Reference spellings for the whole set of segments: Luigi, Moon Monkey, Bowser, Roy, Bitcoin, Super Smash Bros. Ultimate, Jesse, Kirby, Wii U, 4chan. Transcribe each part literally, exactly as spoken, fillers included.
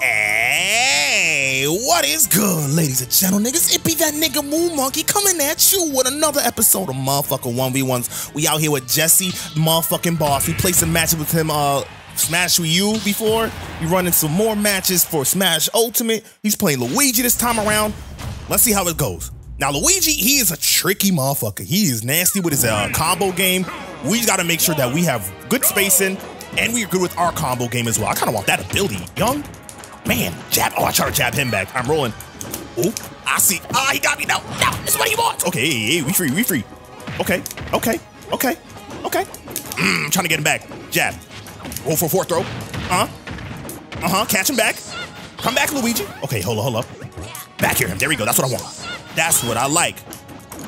Hey, what is good, ladies and gentle niggas? It be that nigga Moon Monkey coming at you with another episode of motherfucking one v ones. We out here with Jesse, motherfucking boss. We played some matches with him, uh, Smash Wii U before. We running some more matches for Smash Ultimate. He's playing Luigi this time around. Let's see how it goes. Now, Luigi, he is a tricky motherfucker. He is nasty with his uh, combo game. We gotta make sure that we have good spacing and we're good with our combo game as well. I kinda want that ability, young. Man, jab. Oh, I try to jab him back. I'm rolling. Oh, I see. Ah, oh, he got me. No, no, this is what he wants. Okay, hey, hey, we free, we free. Okay, okay, okay, okay. Mm, trying to get him back. Jab. Roll for fourth throw. Uh-huh. Uh-huh, catch him back. Come back, Luigi. Okay, hold up, hold up. Back here him. There we go. That's what I want. That's what I like.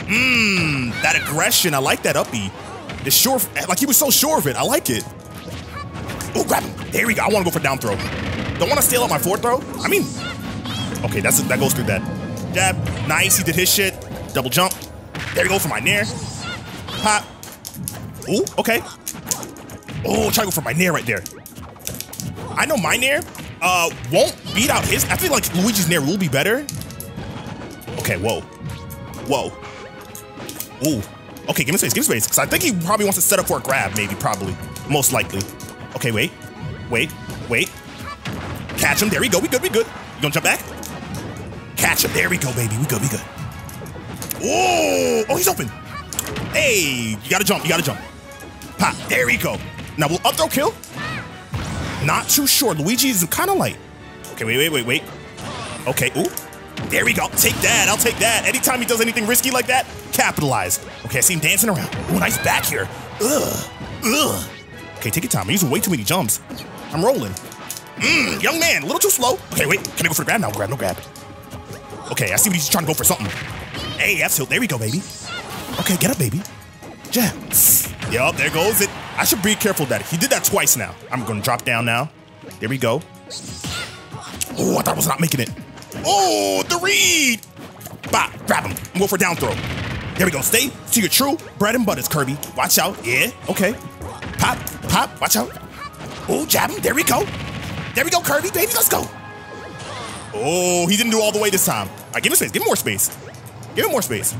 Mmm, that aggression. I like that up B. The sure, like he was so sure of it. I like it. Oh, grab him. There we go. I want to go for down throw. Don't want to steal out my fourth throw. I mean, okay, that's that goes through that. Jab. Nice. He did his shit. Double jump. There we go for my nair. Pop. Ooh, okay. Oh, try to go for my nair right there. I know my nair uh, won't beat out his. I feel like Luigi's nair will be better. Okay, whoa. Whoa. Ooh. Okay, give me space, give me space. Because I think he probably wants to set up for a grab, maybe, probably. Most likely. Okay, wait. Wait. Wait. Catch him. There we go. We good, we good. You gonna jump back? Catch him. There we go, baby. We good, we good. Ooh. Oh, he's open. Hey. You gotta jump. You gotta jump. Pop. There we go. Now, will up throw kill? Not too sure. Luigi is kind of light. Okay, wait, wait, wait, wait. Okay, ooh. There we go. Take that. I'll take that. Anytime he does anything risky like that, capitalize. Okay, I see him dancing around. Ooh, nice back here. Ugh. Ugh. Okay, take your time. I'm using way too many jumps. I'm rolling. Mmm, young man, a little too slow. Okay, wait. Can I go for the grab now? Grab, no grab. Okay, I see what he's trying to go for something. Hey, F tilt. There we go, baby. Okay, get up, baby. Jab. Yup, there goes it. I should be careful that he did that twice now. I'm gonna drop down now. There we go. Oh, I thought I was not making it. Oh, the read. Bop, grab him. I'm going for a down throw. There we go. Stay to your true bread and butters, Kirby. Watch out. Yeah, okay. Pop, pop, watch out. Oh, jab him. There we go. There we go, Kirby, baby. Let's go. Oh, he didn't do all the way this time. All right, give him space. Give him more space. Give him more space.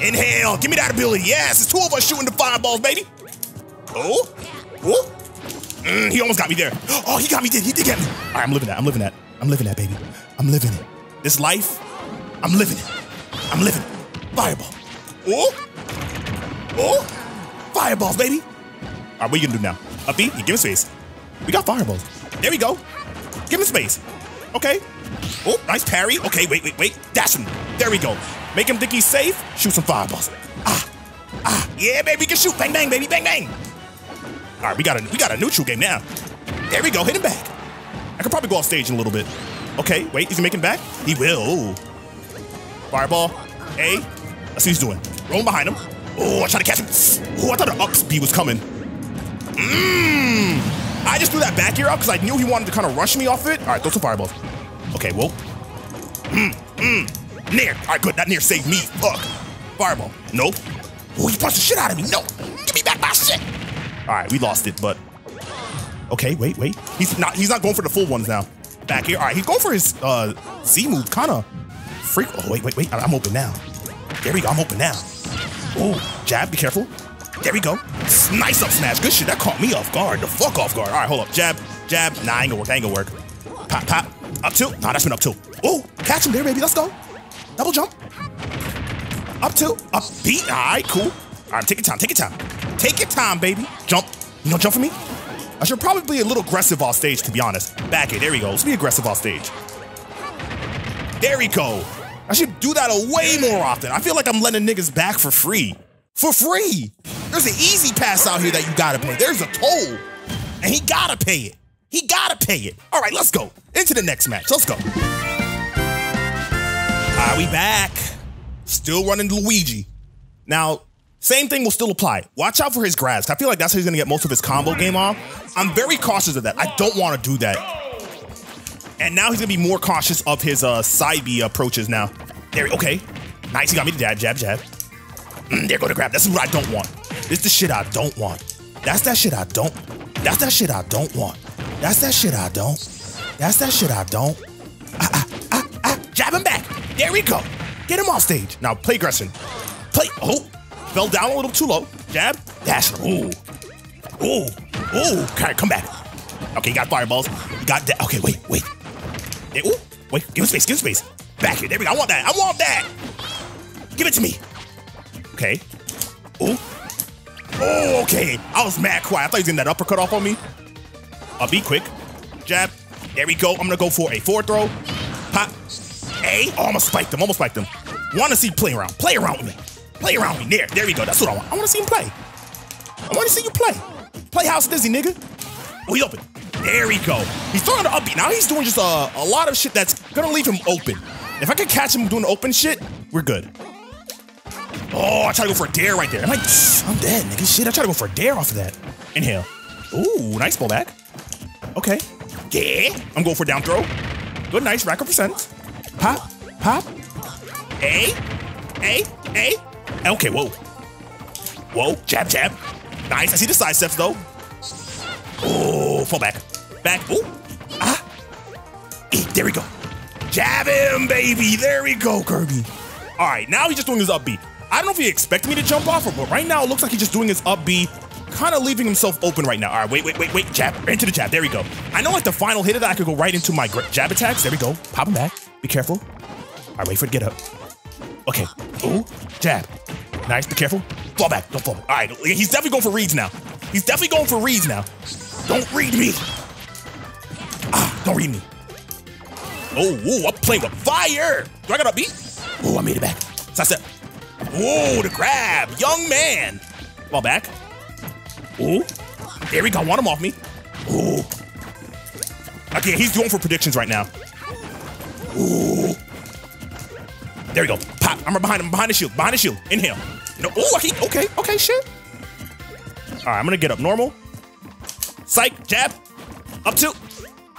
Inhale. Give me that ability. Yes, it's two of us shooting the fireballs, baby. Oh, oh. Mm, he almost got me there. Oh, he got me. Did he did get me? All right, I'm living that. I'm living that. I'm living that, baby. I'm living it. This life, I'm living it. I'm living it. Fireball. Oh, oh. Fireballs, baby. All right, what are you gonna do now? Up B, you give him space. We got fireballs. There we go. Give him space. Okay. Oh, nice parry. Okay, wait, wait, wait. Dash him. There we go. Make him think he's safe. Shoot some fireballs. Ah, ah, yeah, baby, we can shoot. Bang, bang, baby, bang, bang. All right, we got a we got a neutral game now. There we go. Hit him back. I could probably go off stage in a little bit. Okay, wait, is he making back? He will. Ooh. Fireball. A. Let's see what he's doing. Rolling behind him. Oh, I tried to catch him. Oh, I thought an up B was coming. Mmm. I just threw that back ear up because I knew he wanted to kind of rush me off it. All right, throw some fireballs. Okay, whoa. Mmm, mmm. Nair. All right, good. That Nair saved me. Fuck. Fireball. Nope. Oh, he punched the shit out of me. No. Give me back my shit. All right, we lost it, but. Okay, wait, wait. He's not He's not going for the full ones now. Back here. All right, he's going for his uh, Z move, kind of. Freak. Oh, wait, wait, wait. I'm open now. There we go. I'm open now. Oh, jab. Be careful. There we go. Nice up smash. Good shit. That caught me off guard. The fuck off guard. All right, hold up. Jab, jab. Nah, ain't gonna work. I ain't gonna work. Pop, pop. Up two. Nah, that's been up two. Oh, catch him there, baby. Let's go. Double jump. Up two. Up beat. All right, cool. All right, take your time. Take your time. Take your time, baby. Jump. You gonna jump for me? I should probably be a little aggressive off stage, to be honest. Back it. There we go. Let's be aggressive off stage. There we go. I should do that way more often. I feel like I'm letting niggas back for free. For free. There's an easy pass out here that you gotta pay. There's a toll. And he gotta pay it. He gotta pay it. All right, let's go. Into the next match. Let's go. All right, we back. Still running Luigi. Now, same thing will still apply. Watch out for his grabs. I feel like that's how he's gonna get most of his combo game off. I'm very cautious of that. I don't wanna do that. And now he's gonna be more cautious of his uh, side B approaches now. There, okay. Nice, he got me to jab, jab, jab. Mm, there go the grab. That's what I don't want. This the shit I don't want. That's that shit I don't. That's that shit I don't want. That's that shit I don't. That's that shit I don't. Ah, ah, ah, ah. Jab him back. There we go. Get him off stage. Now play Gresson. Play. Oh, fell down a little too low. Jab. Dash. Ooh. Ooh. Ooh. Okay, come back. Okay, you got fireballs. You got that. Okay, wait, wait. Hey, ooh. Wait, give him space, give him space. Back here. There we go. I want that. I want that. Give it to me. Okay. Ooh. Oh, okay. I was mad quiet. I thought he was getting that uppercut off on me. I'll be quick. Jab. There we go. I'm going to go for a forward throw. Pop. A. Oh, almost spiked him. Almost spiked him. Want to see play around. Play around with me. Play around with me. There. There we go. That's what I want. I want to see him play. I want to see you play. Play House Dizzy, nigga. Oh, he's open. There we go. He's throwing the upbeat. Now he's doing just a, a lot of shit that's going to leave him open. If I can catch him doing the open shit, we're good. Oh, I try to go for a dare right there. I'm like, I'm dead, nigga. Shit, I try to go for a dare off of that. Inhale. Ooh, nice pull back. Okay. Yeah. I'm going for a down throw. Good, nice. Rack up percent. Pop. Pop. A. A. A. Okay, whoa. Whoa. Jab, jab. Nice. I see the side steps, though. Oh, fall back. Back. Ooh. Ah. E. There we go. Jab him, baby. There we go, Kirby. All right, now he's just doing his upbeat. I don't know if he expected me to jump off him, but right now it looks like he's just doing his up B, kind of leaving himself open right now. All right, wait, wait, wait, wait, jab, into the jab, there we go. I know like the final hit of that, I could go right into my jab attacks. There we go, pop him back, be careful. All right, wait for it to get up. Okay, ooh, jab, nice, be careful. Fall back, don't fall back. All right, he's definitely going for reads now. He's definitely going for reads now. Don't read me. Ah, don't read me. Oh, ooh, I'm playing with fire. Do I got up B? Ooh, I made it back. Side step. Whoa, the grab, young man. Fall back. Ooh, there we go, want him off me. Ooh. Okay, he's going for predictions right now. Ooh. There we go, pop, I'm behind him, behind the shield, behind the shield, inhale. No, ooh, okay, okay, okay, shit. All right, I'm gonna get up normal. Psych, jab, up two.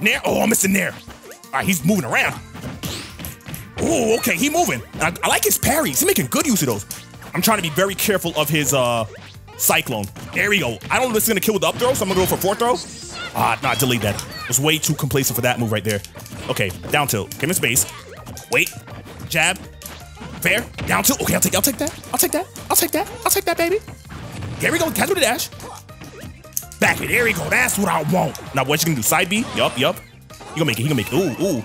Nair, oh, I'm missing Nair. All right, he's moving around. Ooh, okay, he moving. I, I like his parries. He's making good use of those. I'm trying to be very careful of his uh, Cyclone. There we go. I don't know if this is going to kill with the up throw, so I'm going to go for four throw. Ah, nah, delete that. I was way too complacent for that move right there. Okay, down tilt. Give him space. Wait. Jab. Fair. Down tilt. Okay, I'll take, I'll take that. I'll take that. I'll take that. I'll take that, baby. There we go. Catch with the dash. Back it. There we go. That's what I want. Now, what you going to do? Side B? Yup, yup. He going to make it. He going to make it. Ooh, ooh.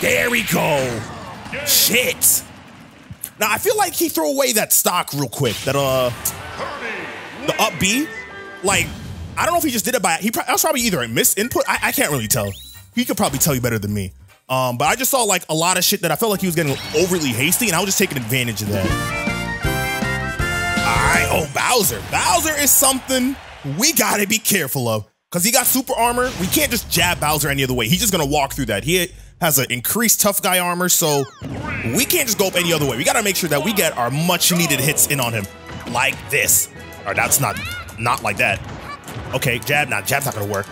There we go. Shit. Now, I feel like he threw away that stock real quick. That, uh, the up B. Like, I don't know if he just did it by, he pro that was probably either a missed input. I, I can't really tell. He could probably tell you better than me. Um, but I just saw, like, a lot of shit that I felt like he was getting overly hasty, and I was just taking advantage of that. All right. Oh, Bowser. Bowser is something we got to be careful of. Because he got super armor. We can't just jab Bowser any other way. He's just going to walk through that. He has an increased tough guy armor, so we can't just go up any other way. We got to make sure that we get our much needed hits in on him. Like this. All right, that's not not like that. Okay, jab. Nah, jab's not going to work.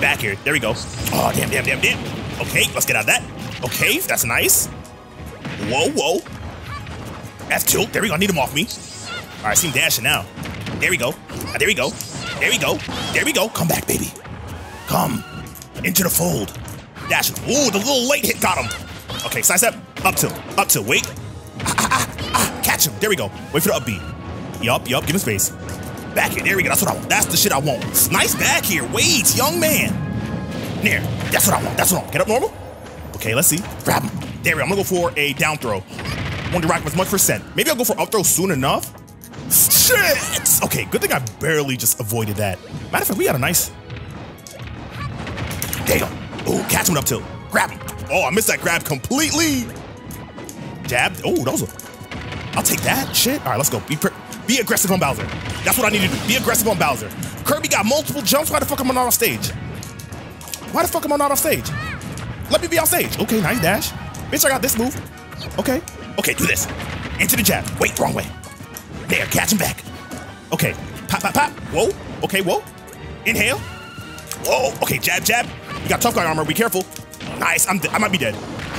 Back here. There we go. Oh, damn, damn, damn, damn. Okay, let's get out of that. Okay, that's nice. Whoa, whoa. F two. There we go. I need him off me. All right, I see him dashing now. There we go. Uh, there we go. There we go. There we go. Come back, baby. Come into the fold. Dash. Ooh, the little late hit got him. Okay, side step. Up tilt. Up tilt. Wait. Ah, ah, ah, ah. Catch him. There we go. Wait for the up B. Yup, yup. Give him space. Back here. There we go. That's what I want. That's the shit I want. Nice back here. Wait, young man. There. That's what I want. That's what I want. Get up normal. Okay, let's see. Grab him. There we go. I'm going to go for a down throw. I want to rack as much percent. Maybe I'll go for up throw soon enough. Shit! Okay, good thing I barely just avoided that. Matter of fact, we got a nice... There you go. Ooh, catch him up tilt. Grab him. Oh, I missed that grab completely. Jab. Oh, that was a... I'll take that. Shit. All right, let's go. Be, be aggressive on Bowser. That's what I need to do. Be aggressive on Bowser. Kirby got multiple jumps. Why the fuck am I not off stage? Why the fuck am I not off stage? Let me be off stage. Okay, nice dash. Bitch, I got this move. Okay. Okay, do this. Into the jab. Wait, wrong way. There, catch him back. Okay, pop, pop, pop. Whoa, okay, whoa. Inhale. Whoa, okay, jab, jab. You got tough guy armor, be careful. Nice, I'm I might be dead.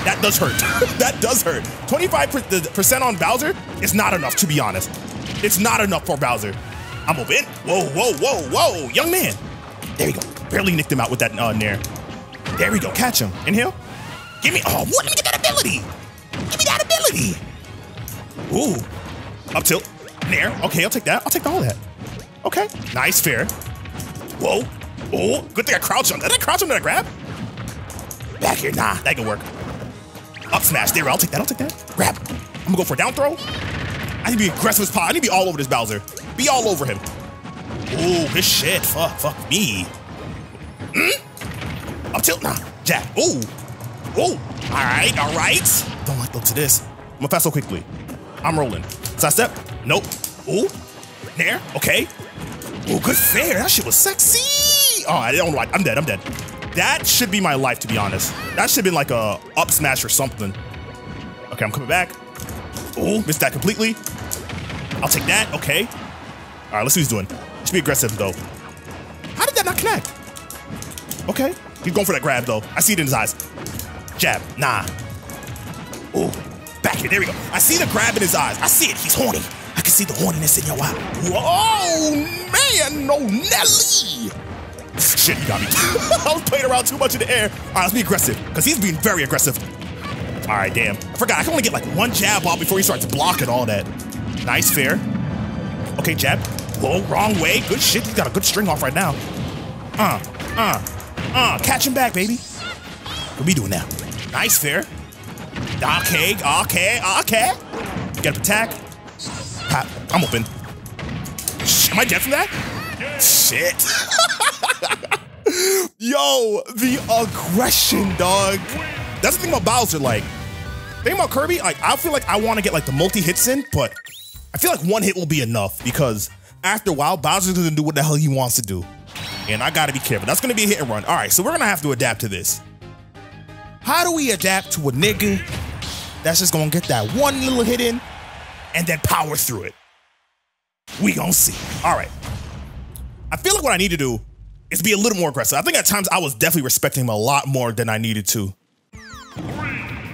That does hurt. That does hurt. twenty-five percent on Bowser is not enough, to be honest. It's not enough for Bowser. I'm over it. Whoa, whoa, whoa, whoa, young man. There you go. Barely nicked him out with that uh, Nair. There we go. Catch him. Inhale. Give me. Oh, what? Let me get that ability. Give me that ability. Ooh. Up tilt. There. Okay, I'll take that. I'll take all that. Okay. Nice. Fair. Whoa. Oh, good thing I crouched on. Did I crouch on? Did I grab? Back here. Nah, that can work. Up smash. There. I'll take that. I'll take that. Grab. I'm going to go for a down throw. I need to be aggressive as possible. I need to be all over this Bowser. Be all over him. Ooh, good shit. Fuck. Fuck me. Mm? Up tilt. Nah. Jack. Ooh. Ooh. All right. All right. Don't like the look to this. I'm going to fast so quickly. I'm rolling. Side step. Nope. Ooh. There. Okay. Ooh, good fair. That shit was sexy. Oh, I don't like. I'm dead. I'm dead. That should be my life, to be honest. That should have been like a up smash or something. Okay, I'm coming back. Ooh, missed that completely. I'll take that. Okay. All right, let's see what he's doing. Should be aggressive, though. How did that not connect? Okay. He's going for that grab, though. I see it in his eyes. Jab. Nah. Ooh. Back here. There we go. I see the grab in his eyes. I see it. He's horny. I can see the horniness in your eye. Whoa, man. No, Nelly. Shit, you got me. I was playing around too much in the air. All right, let's be aggressive, because he's being very aggressive. All right, damn. I forgot. I can only get like one jab out before he starts blocking all that. Nice, fair. Okay, jab. Whoa, wrong way. Good shit. He's got a good string off right now. Uh, uh, uh. Catch him back, baby. What are we doing now? Nice, fair. Okay, okay, okay. Get up attack. Pop. I'm open. Shit, am I dead from that? Yeah. Shit. Yo, the aggression, dog. That's the thing about Bowser, like, the thing about Kirby, like, I feel like I want to get, like, the multi-hits in, but I feel like one hit will be enough, because after a while, Bowser doesn't do what the hell he wants to do, and I gotta be careful. That's gonna be a hit and run. All right, so we're gonna have to adapt to this. How do we adapt to a nigga that's just gonna get that one little hit in and then power through it? We gonna see. All right. I feel like what I need to do is be a little more aggressive. I think at times I was definitely respecting him a lot more than I needed to.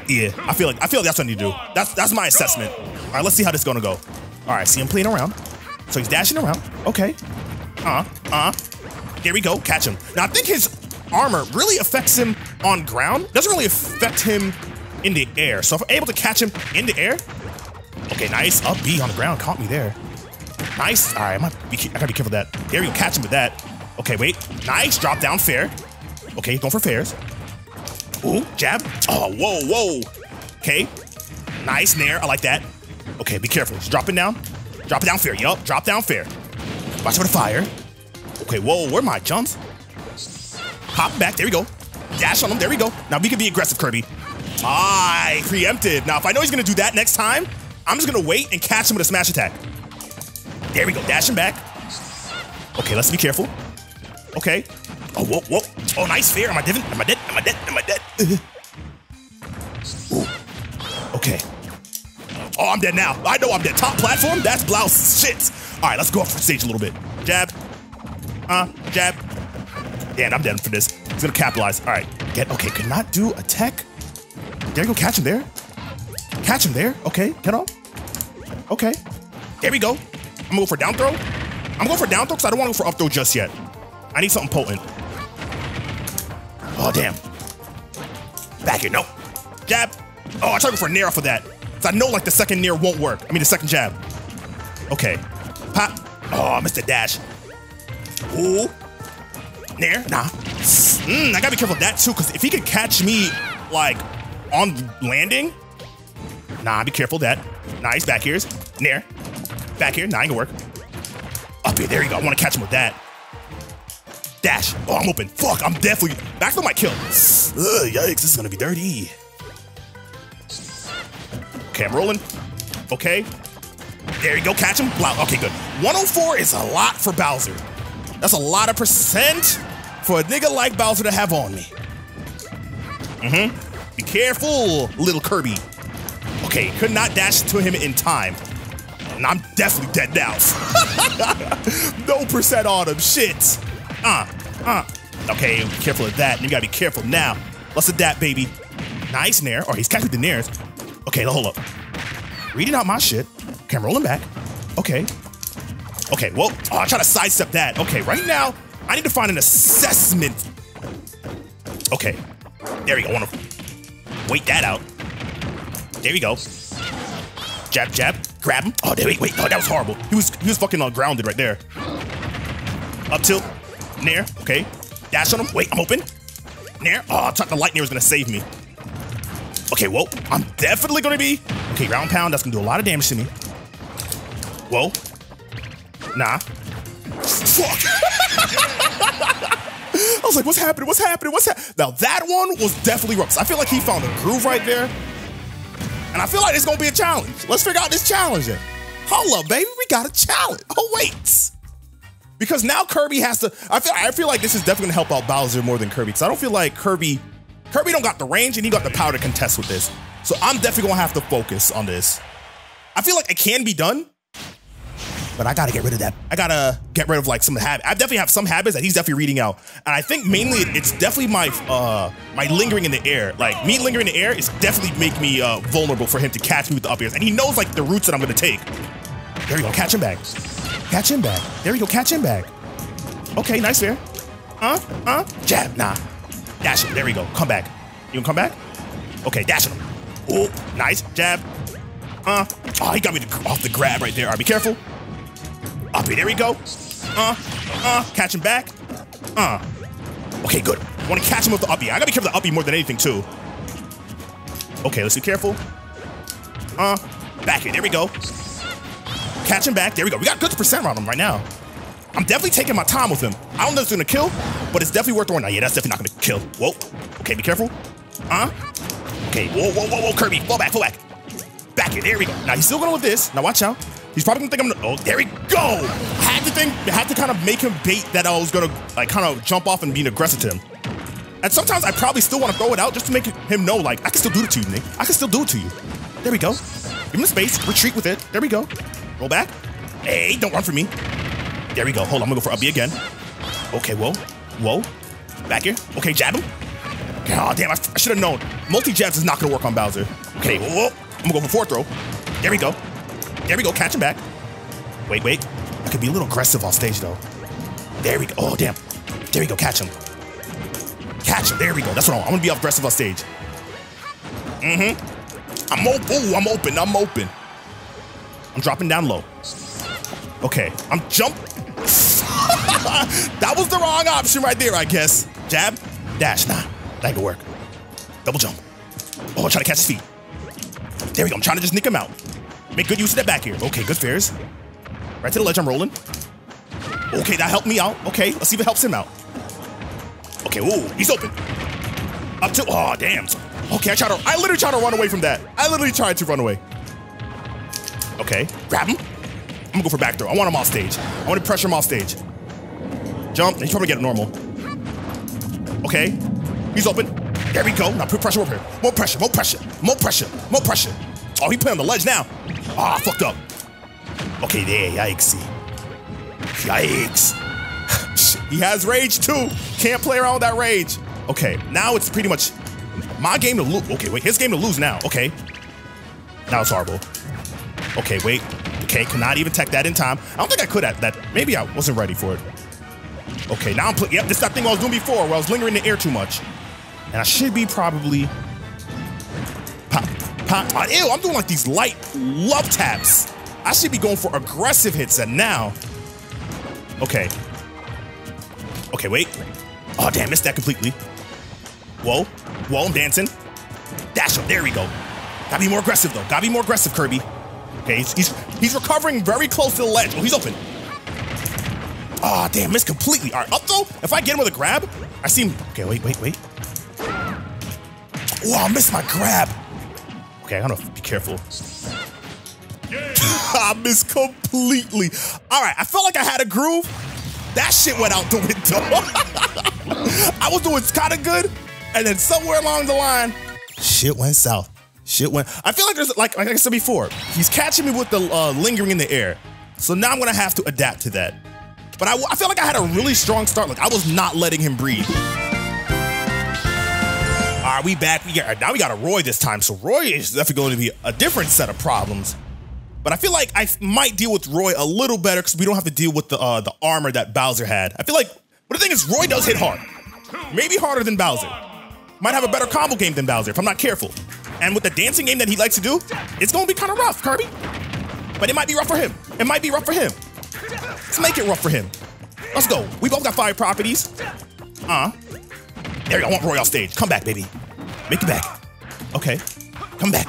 Yeah, I feel like I feel like that's what I need to do. That's that's my assessment. All right, let's see how this is gonna go. All right, see him playing around. So he's dashing around. Okay. Uh, uh. There we go. Catch him. Now I think his armor really affects him on ground. Doesn't really affect him in the air. So if I'm able to catch him in the air. Okay, nice. Up B on the ground. Caught me there. Nice. All right, I'm gonna be, I gotta be careful of that. There we go. Catch him with that. Okay, wait. Nice. Drop down fair. Okay, going for fairs. Ooh, jab. Oh, whoa, whoa. Okay. Nice nair. I like that. Okay, be careful. Just drop it down. Drop it down fair. Yup. Drop down fair. Watch for the fire. Okay, whoa. Where are my jumps? Hop back. There we go. Dash on him. There we go. Now we can be aggressive, Kirby. Ah, I preempted. Now, if I know he's going to do that next time, I'm just going to wait and catch him with a smash attack. There we go. Dash him back. Okay, let's be careful. Okay. Oh, whoa, whoa. Oh, nice fair. Am I dead? Am I dead? Am I dead? Am I dead? Ooh. Okay. Oh, I'm dead now. I know I'm dead. Top platform? That's blouse shit. All right, let's go up for stage a little bit. Jab. Uh, jab. Damn, I'm dead for this. He's going to capitalize. All right. Get. Okay, could not do a tech. There you go. Catch him there. Catch him there. Okay, get on. Okay. There we go. I'm going to go for down throw. I'm going for down throw because I don't want to go for up throw just yet. I need something potent. Oh, damn. Back here. No. Jab. Oh, I tried to go for a nair off of that. Because I know, like, the second nair won't work. I mean, the second jab. Okay. Pop. Oh, I missed the dash. Ooh. Nair. Nah. Mm, I got to be careful of that, too, because if he could catch me, like, on landing. Nah, be careful of that. Nice. Back here's. Nair. Back here. Nah, ain't going to work. Up here. There you go. I want to catch him with that. Dash. Oh, I'm open. Fuck, I'm definitely... Back to my kill. Ugh, yikes, this is gonna be dirty. Okay, I'm rolling. Okay. There you go, catch him. Wow, okay, good. one oh four is a lot for Bowser. That's a lot of percent for a nigga like Bowser to have on me. Mm-hmm. Be careful, little Kirby. Okay, could not dash to him in time. And I'm definitely dead now. No percent on him, shit. Uh, uh. Okay, be careful of that. You gotta be careful now. Let's adapt, baby. Nice nair. Or he's catching the nairs. Okay, hold up. Reading out my shit. Okay, I'm rolling back. Okay. Okay, whoa. Oh, I try to sidestep that. Okay, right now, I need to find an assessment. Okay. There we go. I want to wait that out. There we go. Jab, jab. Grab him. Oh, wait, wait. Oh, that was horrible. He was he was fucking uh, grounded right there. Up tilt. Nair. Okay. Dash on him. Wait, I'm open. Nair. Oh, I thought the light Nair was going to save me. Okay, whoa. I'm definitely going to be... Okay, round pound. That's going to do a lot of damage to me. Whoa. Nah. Fuck. I was like, what's happening? What's happening? What's happening? Now, that one was definitely rough. I feel like he found a groove right there. And I feel like it's going to be a challenge. Let's figure out this challenge then. Hold up, baby. We got a challenge. Oh, wait. Because now Kirby has to... I feel I feel like this is definitely going to help out Bowser more than Kirby. Because I don't feel like Kirby... Kirby don't got the range, and he got the power to contest with this. So I'm definitely going to have to focus on this. I feel like it can be done. But I gotta get rid of that. I gotta get rid of like some habit. I definitely have some habits that he's definitely reading out. And I think mainly it's definitely my uh my lingering in the air. Like me lingering in the air is definitely make me uh vulnerable for him to catch me with the up airs. And he knows like the routes that I'm gonna take. There you go, catch him back. Catch him back. There you go, catch him back. Okay, nice there. Uh, uh, jab, nah. Dash him, there we go. Come back. You gonna come back? Okay, dash him. Oh, nice, jab. Uh, oh, he got me off the grab right there. All right, be careful. Up here, there we go. Uh, uh, catch him back. Uh, okay, good. Want to catch him with the uppie. I gotta be careful of the uppie more than anything, too. Okay, let's be careful. Uh, back here, there we go. Catch him back, there we go. We got good percent on him right now. I'm definitely taking my time with him. I don't know if it's gonna kill, but it's definitely worth throwing. Now, yeah, that's definitely not gonna kill. Whoa. Okay, be careful. Uh, okay. Whoa, whoa, whoa, whoa, Kirby. Fall back, fall back. Back here, there we go. Now, he's still going with this. Now, watch out. He's probably gonna think I'm gonna, oh, there we go! I had to think, I had to kind of make him bait that I was gonna, like, kind of jump off and be aggressive to him. And sometimes I probably still wanna throw it out just to make him know, like, I can still do it to you, Nick. I can still do it to you. There we go. Give him the space, retreat with it. There we go. Roll back. Hey, don't run for me. There we go. Hold on, I'm gonna go for up B again. Okay, whoa, whoa. Back here. Okay, jab him. God damn, I, I should've known. Multi-jabs is not gonna work on Bowser. Okay, whoa, whoa. I'm gonna go for forward throw. There we go. There we go, catch him back. Wait, wait. I could be a little aggressive on stage, though. There we go. Oh, damn. There we go, catch him. Catch him. There we go. That's what I want. I'm going to be aggressive on stage. Mm-hmm. I'm open. Ooh, I'm open. I'm open. I'm dropping down low. Okay. I'm jumping. That was the wrong option right there, I guess. Jab. Dash. Nah. That ain't gonna work. Double jump. Oh, try to catch his feet. There we go. I'm trying to just nick him out. Make good use of that back here. Okay, good fairs. Right to the ledge, I'm rolling. Okay, that helped me out. Okay, let's see if it helps him out. Okay, ooh, he's open. Up to, oh, damn. Okay, I tried to, I literally tried to run away from that. I literally tried to run away. Okay, grab him. I'm gonna go for back throw. I want him off stage. I want to pressure him off stage. Jump, he's probably getting normal. Okay, he's open. There we go. Now put pressure over here. More pressure, more pressure, more pressure, more pressure. Oh, he put on the ledge now. Ah, oh, fucked up. Okay, there, yikes. Yikes. He has rage too. Can't play around with that rage. Okay, now it's pretty much my game to lose. Okay, wait, his game to lose now. Okay. Now it's horrible. Okay, wait. Okay, cannot even tech that in time. I don't think I could at that. Maybe I wasn't ready for it. Okay, now I'm playing. Yep, this is that thing I was doing before where I was lingering in the air too much. And I should be probably... Uh, ew, I'm doing like these light love taps. I should be going for aggressive hits and now. Okay. Okay, wait. Oh, damn, missed that completely. Whoa. Whoa, I'm dancing. Dash him. There we go. Gotta be more aggressive, though. Gotta be more aggressive, Kirby. Okay, he's he's, he's recovering very close to the ledge. Oh, he's open. Oh, damn, missed completely. All right, up, though. If I get him with a grab, I see him. Okay, wait, wait, wait. Oh, I missed my grab. Okay, I don't know. Be careful. Yeah. I missed completely. All right, I felt like I had a groove. That shit went out the window. I was doing kind of good, and then somewhere along the line, shit went south. Shit went. I feel like there's like, like I said before, he's catching me with the uh, lingering in the air. So now I'm gonna have to adapt to that. But I, I feel like I had a really strong start. Like I was not letting him breathe. All right, we back. We got, now we got a Roy this time. So Roy is definitely going to be a different set of problems. But I feel like I might deal with Roy a little better because we don't have to deal with the uh, the armor that Bowser had. I feel like, but the thing is, Roy does hit hard. Maybe harder than Bowser. might have a better combo game than Bowser if I'm not careful. And with the dancing game that he likes to do, it's gonna be kind of rough, Kirby. But it might be rough for him. It might be rough for him. Let's make it rough for him. Let's go. We both got fire properties. Uh-huh. There you go. I want Roy off stage. Come back, baby. Make it back. Okay. Come back.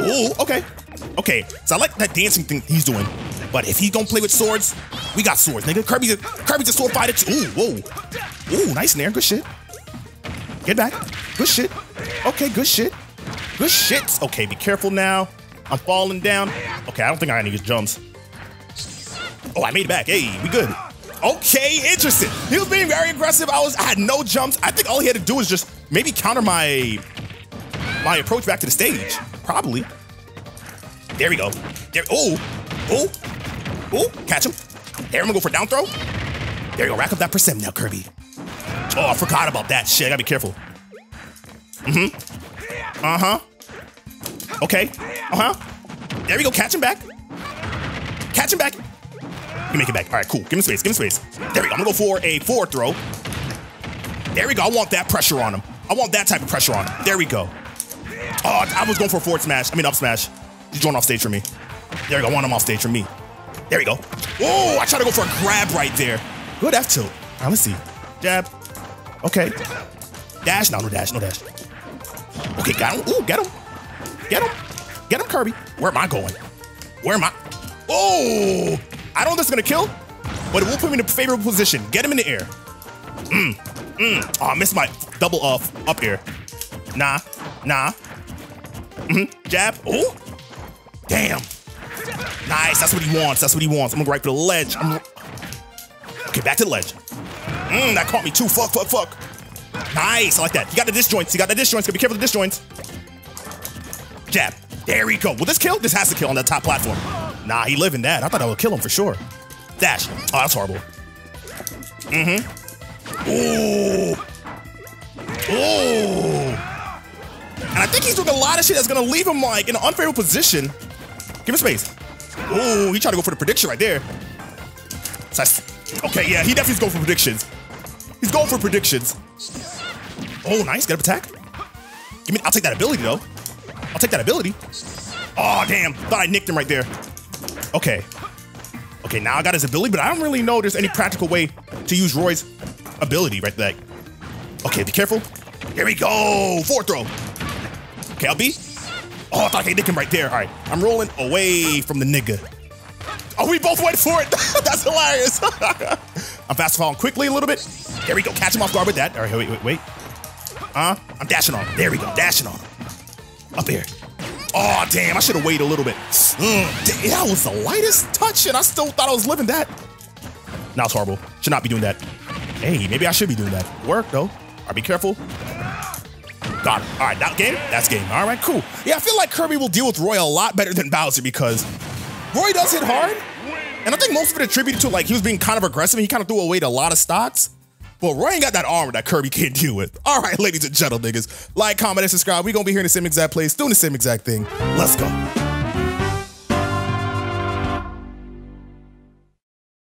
Ooh, okay. Okay. So I like that dancing thing he's doing. But if he's gonna play with swords, we got swords, nigga. Kirby's a, Kirby's a sword fighter. Ooh, whoa. Ooh, nice snare. Good shit. Get back. Good shit. Okay, good shit. Good shit. Okay, be careful now. I'm falling down. Okay, I don't think I gotta use jumps. Oh, I made it back. Hey, we good. Okay, interesting. He was being very aggressive. I was, I had no jumps. I think all he had to do was just maybe counter my, my approach back to the stage. Probably. There we go. There. Oh, oh, oh, catch him. There, I'm gonna go for down throw. There you go. Rack up that percent now, Kirby. Oh, I forgot about that shit. I gotta be careful. Mm-hmm. Uh-huh. Okay. Uh-huh. There we go. Catch him back. Catch him back. You make it back. All right, cool. Give him space. Give him space. There we go. I'm going to go for a forward throw. There we go. I want that pressure on him. I want that type of pressure on him. There we go. Oh, I was going for a forward smash. I mean, up smash. He's going off stage for me. There we go. I want him off stage for me. There we go. Oh, I tried to go for a grab right there. Good F tilt. Now, let's see. Jab. Okay. Dash. No, no dash. No dash. Okay, got him. Ooh, get him. Get him. Get him, Kirby. Where am I going? Where am I? Oh! I don't know if that's gonna kill, but it will put me in a favorable position. Get him in the air. Mmm, mmm. Oh, I missed my double uh, up air. Nah, nah. Mm-hmm. Jab. Oh, damn. Nice. That's what he wants. That's what he wants. I'm gonna go right for the ledge. I'm... Okay, back to the ledge. Mmm, that caught me too. Fuck, fuck, fuck. Nice. I like that. He got the disjoints. He got the disjoints. Gotta be careful of the disjoints. Jab. There we go. Will this kill? This has to kill on that top platform. Nah, he living that. I thought I would kill him for sure. Dash. Oh, that's horrible. Mm-hmm. Ooh. Ooh. And I think he's doing a lot of shit that's going to leave him, like, in an unfavorable position. Give him space. Ooh, he tried to go for the prediction right there. Okay, yeah, he definitely's going for predictions. He's going for predictions. Oh, nice. Get up attack. Give me, I'll take that ability, though. I'll take that ability. Oh, damn. Thought I nicked him right there. Okay. Okay, now I got his ability, but I don't really know there's any practical way to use Roy's ability right there. Okay, be careful. Here we go. Forward throw. Okay, I'll be. Oh, I thought I could nick him right there. All right, I'm rolling away from the nigga. Oh, we both went for it. That's hilarious. I'm fast falling quickly a little bit. There we go. Catch him off guard with that. All right, wait, wait, wait. Uh, I'm dashing on him. There we go. Dashing on him. Up here. Oh, damn, I should have waited a little bit. Mm, that was the lightest touch, and I still thought I was living that. Now it's horrible. Should not be doing that. Hey, maybe I should be doing that. Work, though. All right, be careful. Got it. All right, that game? That's game. All right, cool. Yeah, I feel like Kirby will deal with Roy a lot better than Bowser because Roy does hit hard, and I think most of it attributed to, like, he was being kind of aggressive, and he kind of threw away a lot of stocks. But Roy ain't got that armor that Kirby can't deal with. All right, ladies and gentle niggas. Like, comment, and subscribe. We gonna be here in the same exact place, doing the same exact thing. Let's go.